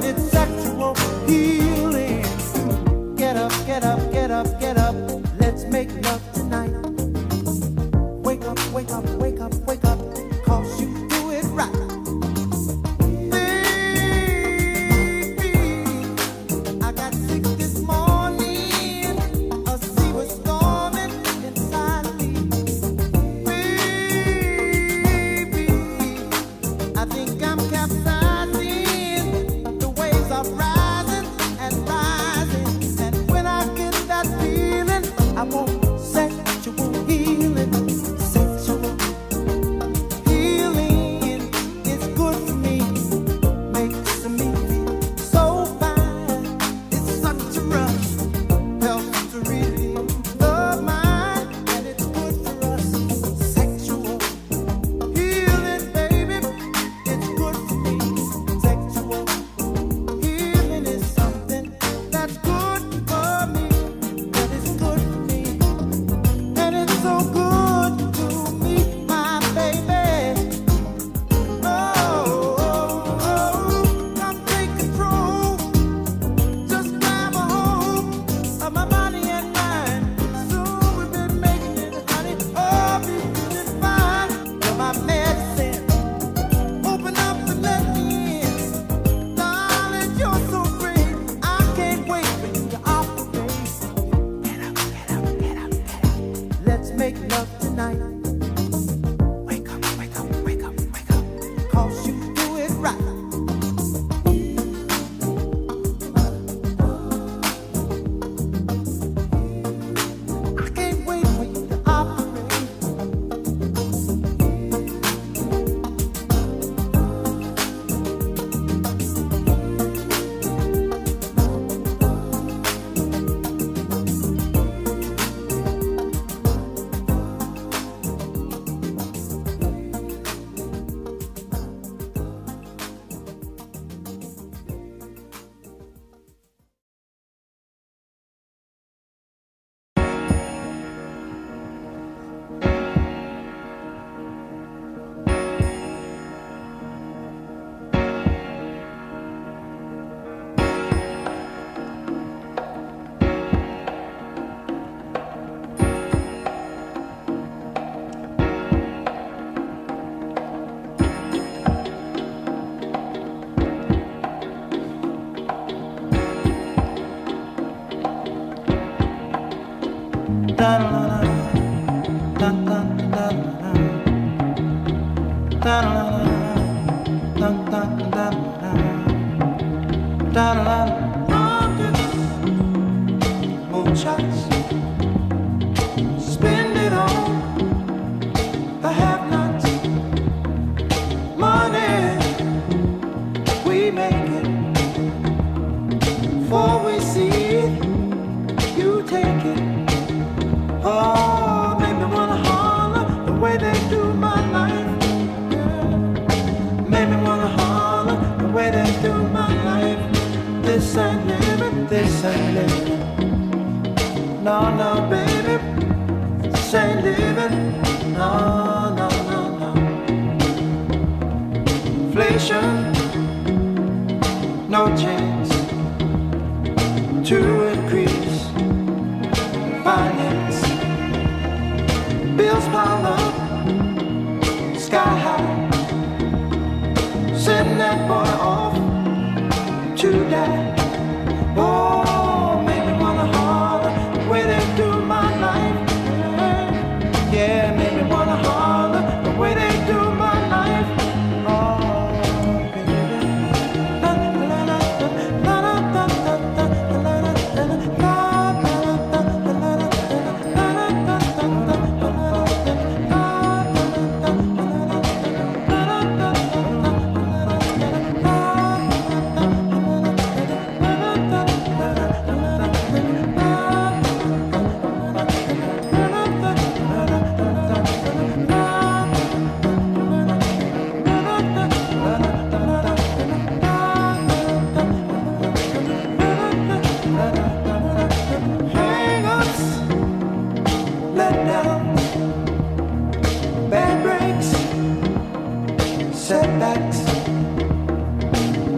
that it's actual healing. Get up, get up, get up, get up. Let's make love tonight. Wake up, wake up, wake up, wake up. 'Cause you do it right.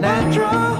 Natural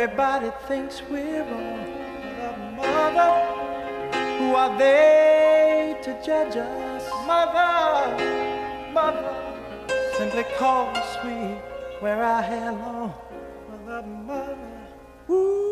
Everybody thinks we're wrong. Mother, who are they to judge us? Mother, mother, simply cause we wear our hair long. Mother, mother, ooh.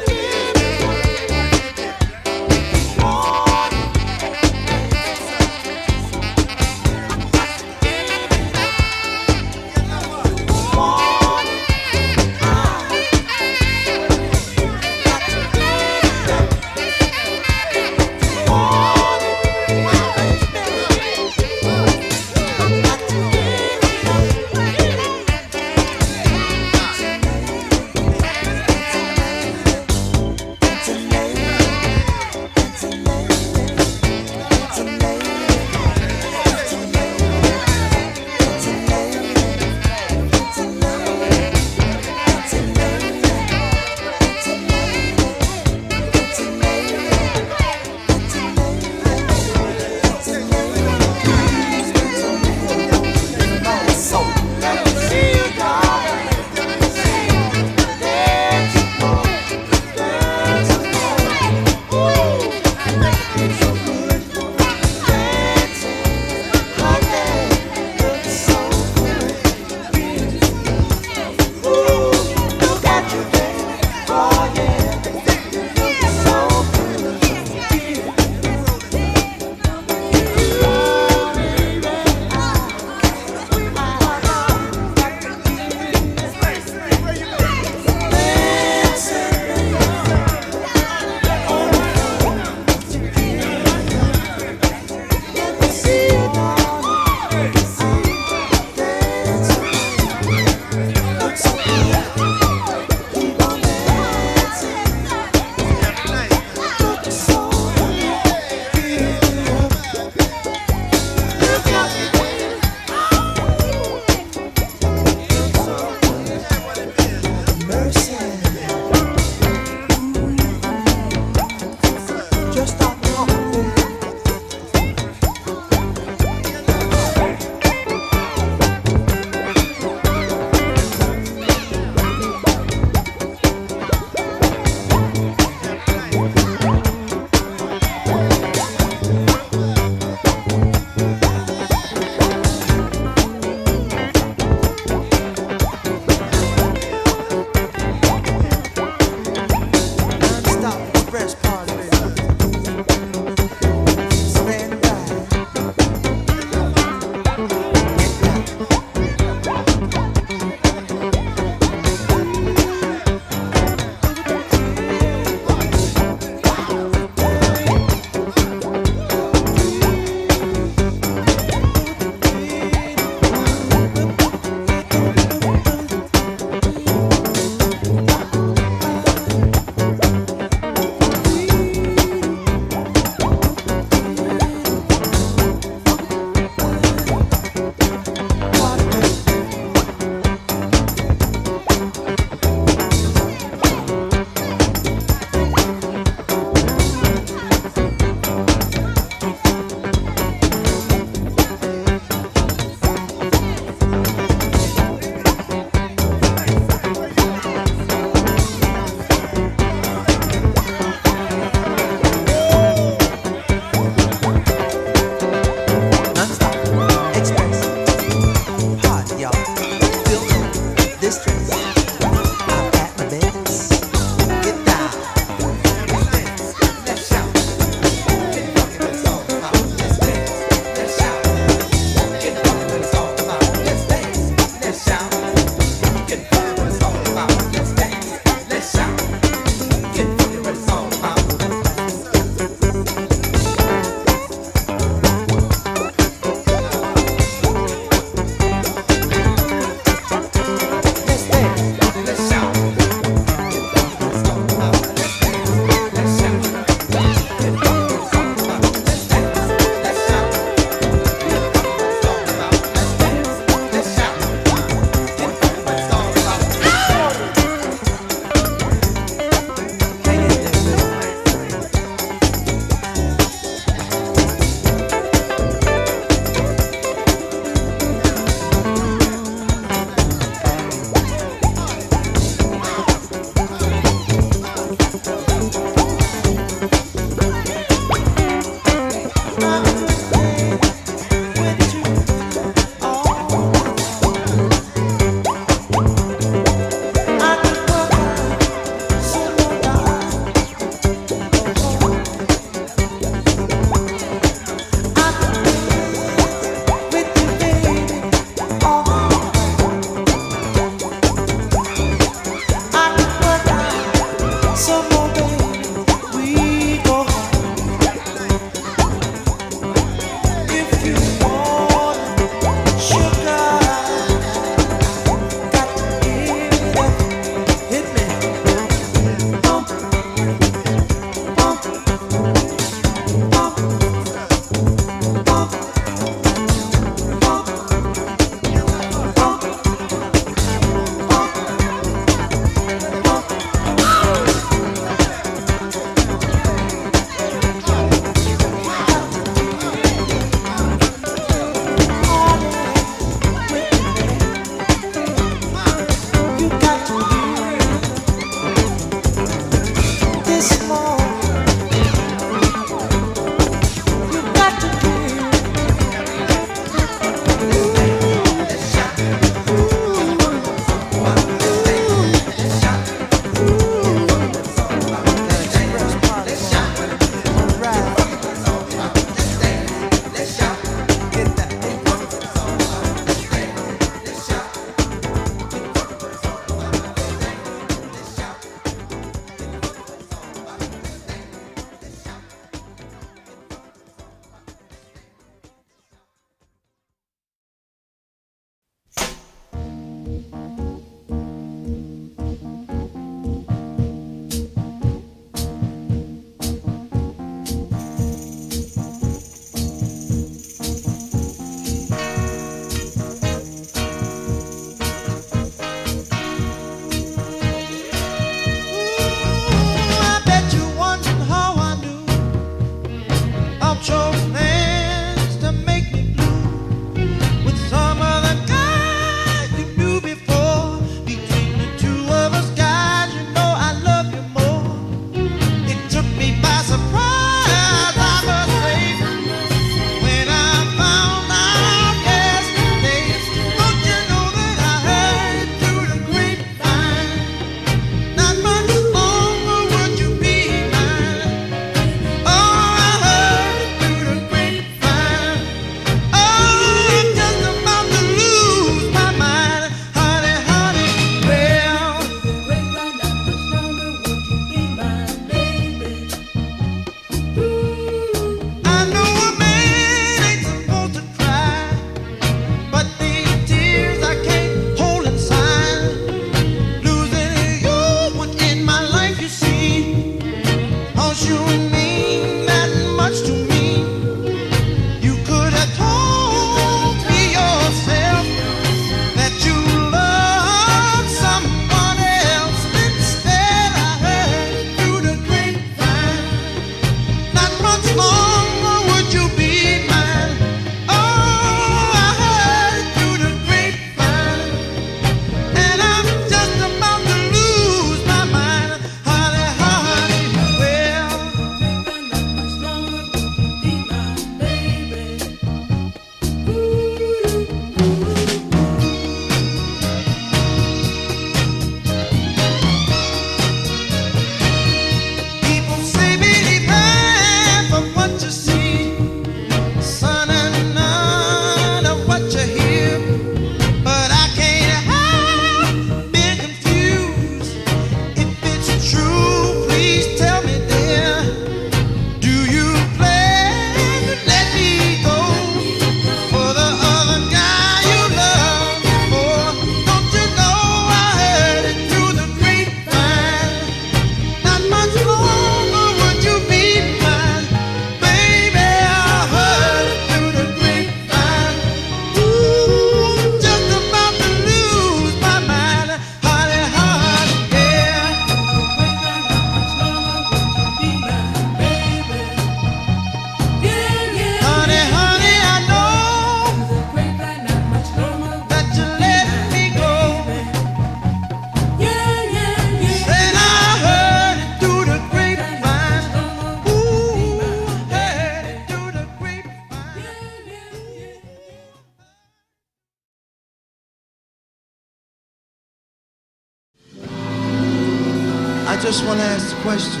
I just want to ask the question,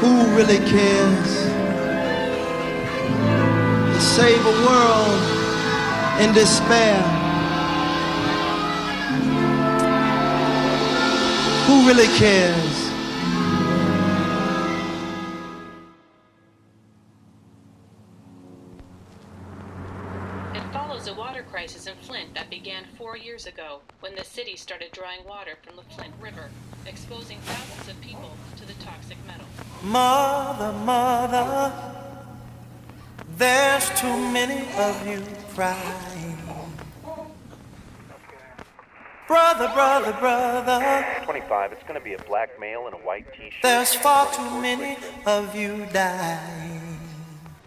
who really cares? To save a world in despair. Who really cares? The water crisis in Flint that began 4 years ago when the city started drawing water from the Flint River, exposing thousands of people to the toxic metal. Mother, mother, there's too many of you crying. Brother, brother, brother. 25, it's going to be a black male in a white t-shirt. There's far too many of you dying.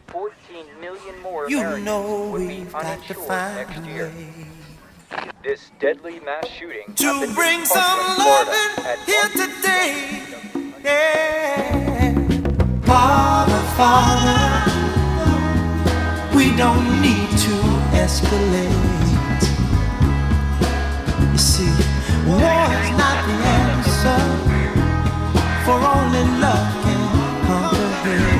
14 million more Americans would be uninsured next year. This deadly mass shooting to bring some love here today. Yeah. Father, Father, we don't need to escalate. You see, war is not the answer, for only love can conquer hate.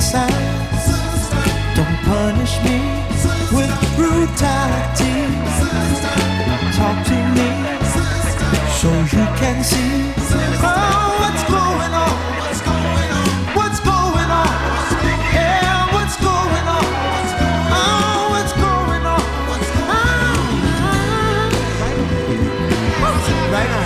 Signs. Don't punish me with brutality. Talk to me so you can see. Oh, what's going on? What's going on? What's going on? Yeah, what's going on? Oh, what's going on? Oh, right on.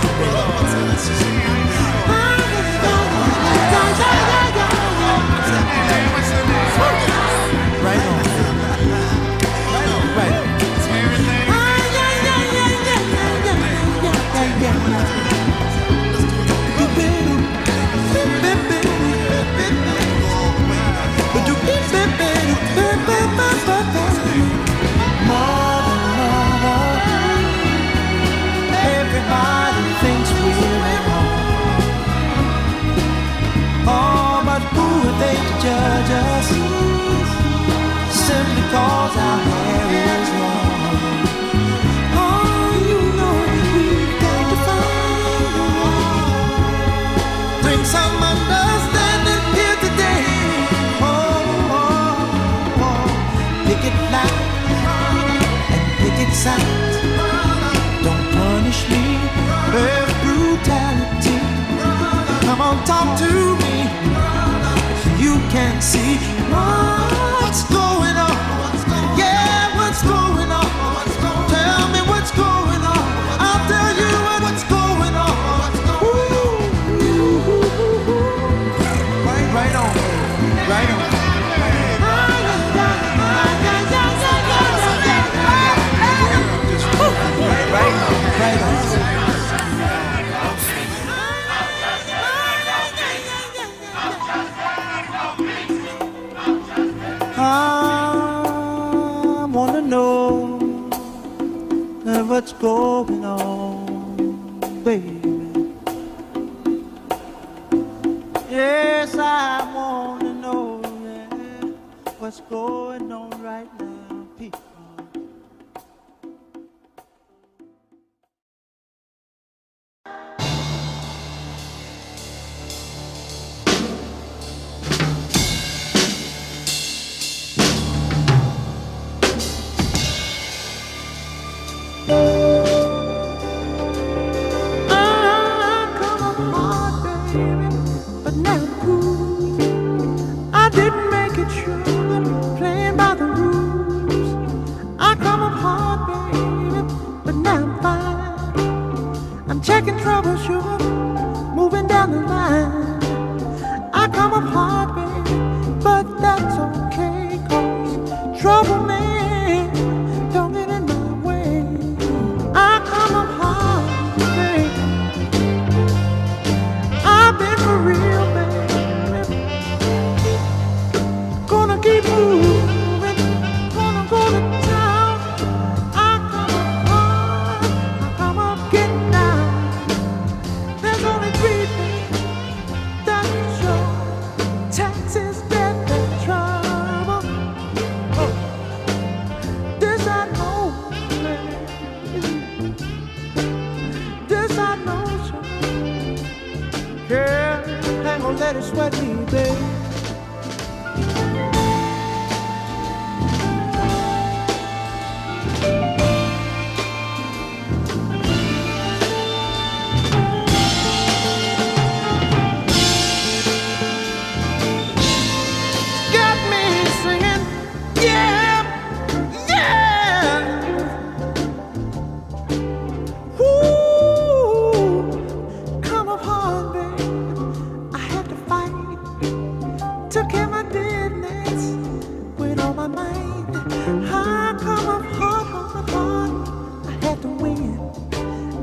Judge us simply cause our hair is long. Oh, you know we've got to find a way. Bring some understanding here today. Oh, oh, oh. Picket lines and picket signs. Don't punish me with brutality. Come on, talk to me. You can see what's going on. Yeah, what's going on? Tell me what's going on. I'll tell you what's going on. Right on. Right on. Right on. Right on. I wanna know what's going on, baby. Yes, I wanna know what's going on right now, people. Three sweat me, babe. Got me singing, yeah, yeah. Ooh, come upon me. I had to fight, took care of my business with all my mind. I come up hard on the heart. I had to win,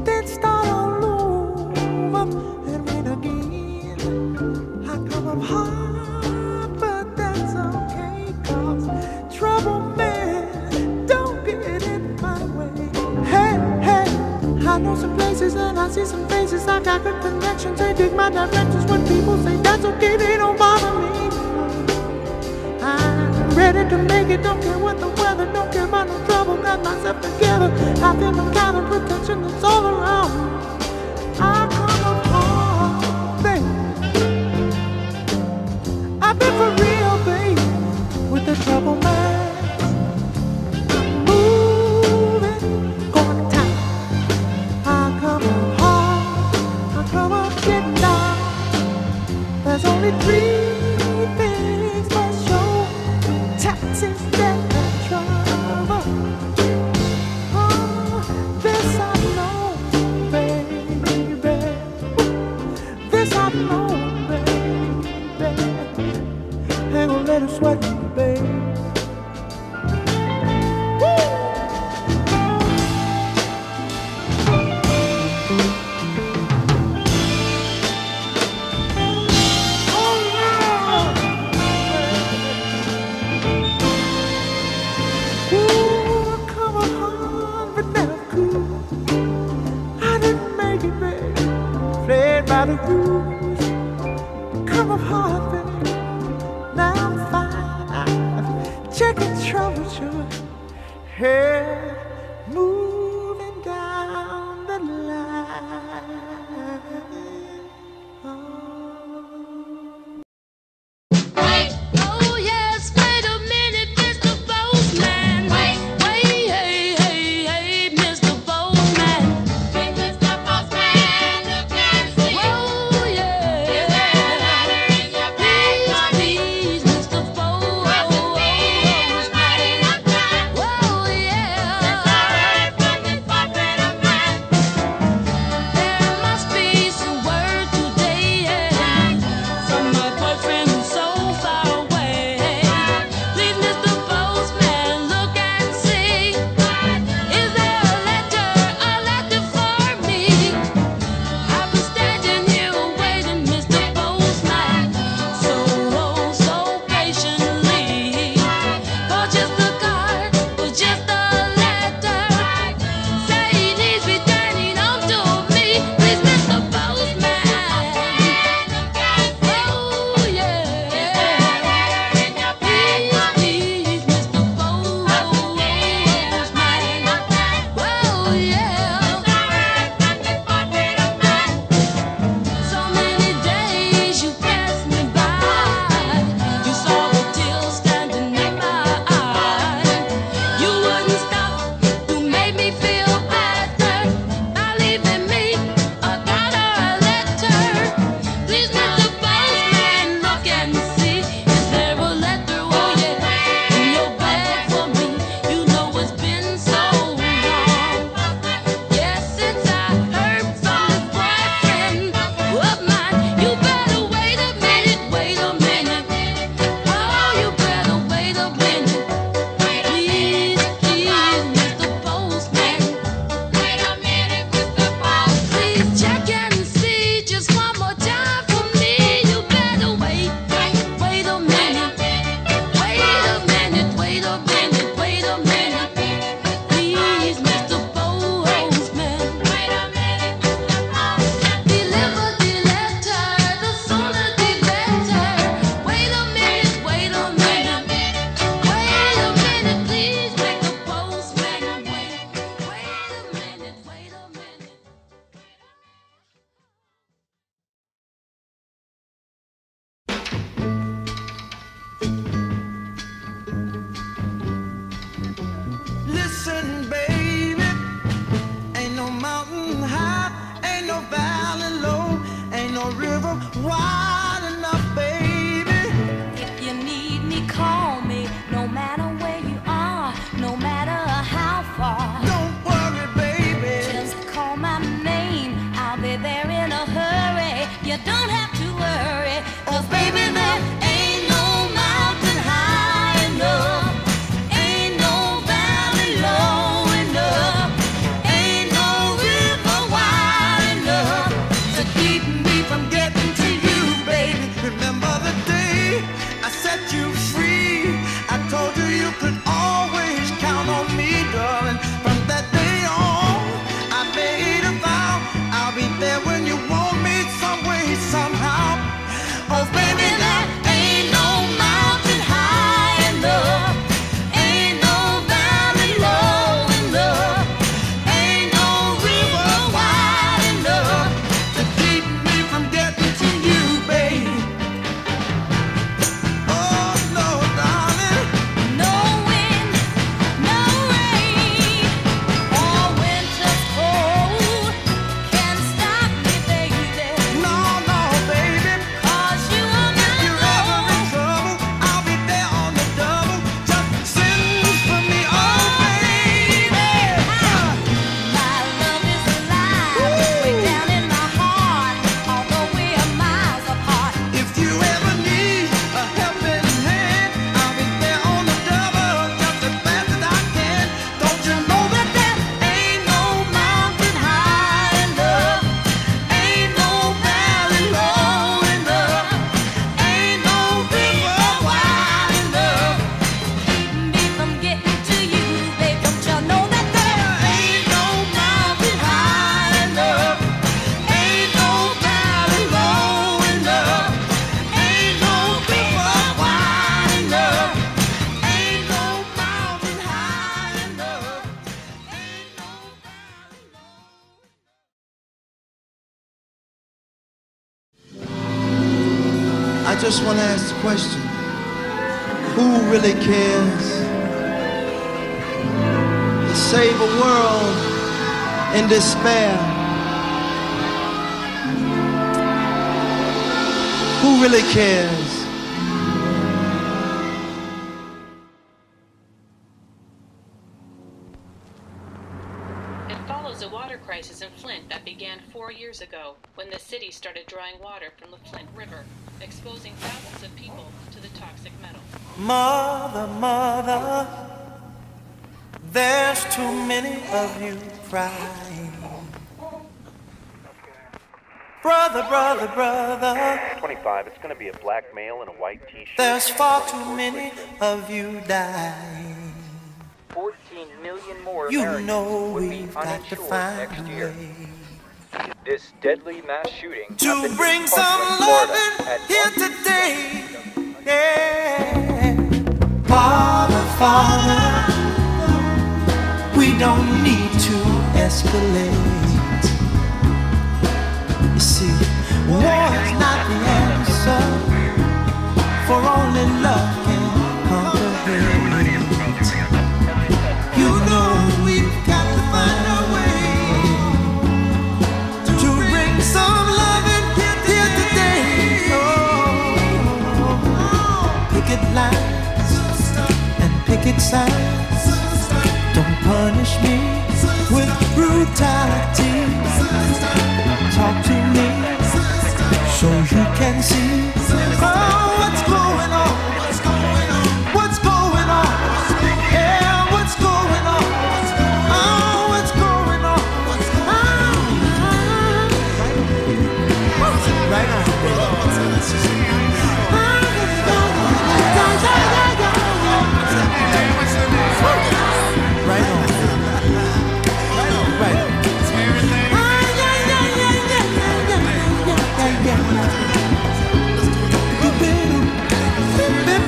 then start all over and win again. I come up hard, but that's okay, 'cause trouble man don't get in my way. Hey, hey, I know some places and I see some faces. I got good connections, they dig my directions. When people say that's okay, they don't bother me. I'm ready to make it, don't care what the weather, don't care about no trouble, got myself together. I feel the kind of protection that's all around me. I come up hard, babe. I've been for real, babe, with the trouble man. Moving, going to town. I come up hard, I come up getting down. There's only three things for sure: taxes, debt, and trouble. Oh, this I know, baby. This I know, baby. Ain't gonna let it sweat me, babe. Come up hard, baby. Now I'm fine. Checking trouble, hey, moving down the line. Wait, oh yes, wait a minute, Mr. Boseman. Wait, wait, hey, hey, hey, Mr. Boseman. Hey, Mr. Boseman, look and see. Oh yeah. Is there a ladder in your bag for me? Please, Mr. Boseman. Oh Is yeah. that right from this portrait of mine? There must be some word today, yeah. I just want to ask the question, who really cares to save a world in despair? Who really cares? Crisis in Flint that began 4 years ago when the city started drawing water from the Flint River, exposing thousands of people to the toxic metal. Mother, mother, there's too many of you crying. Brother, brother, brother. 25, it's going to be a black male in a white t-shirt. There's far too many of you dying. 14 million more Americans would be uninsured next year. This deadly mass shooting to bring some love here today. Yeah. Father, Father, we don't need to escalate. You see, war is not the answer, for only love can conquer hate. You know we've got to find a way to bring some love and get here today. Oh, picket lines and picket signs. Don't punish me with brutality. Talk to me so you can see. Oh, what's going on? What's going on? What's going on? Yeah. What's going on? Oh, what's going on? What's going on? Right on. Right on. Right on. Right on. Yeah, yeah, yeah, yeah, yeah, yeah,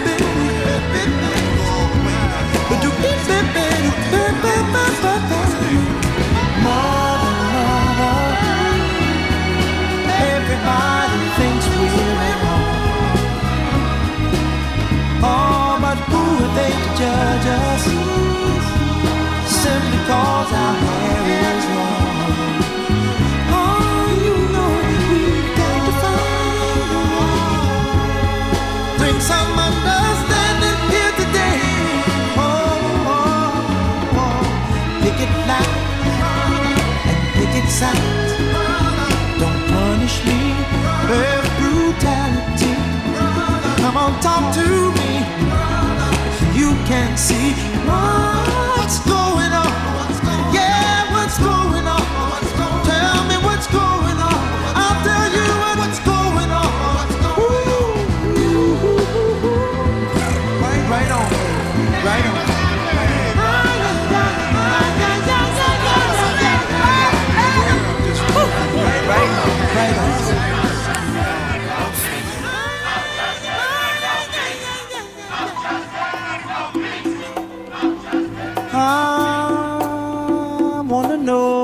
yeah. sight. Don't punish me with brutality. Come on, talk to me. You can see what's going on. Yeah, what's going on? Tell me what's going on. I'll tell you what's going on. Ooh. Right on. Right on. I wanna know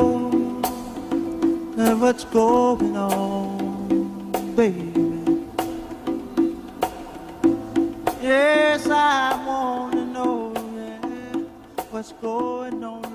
what's going on, baby. Yes, I wanna know, yeah, what's going on.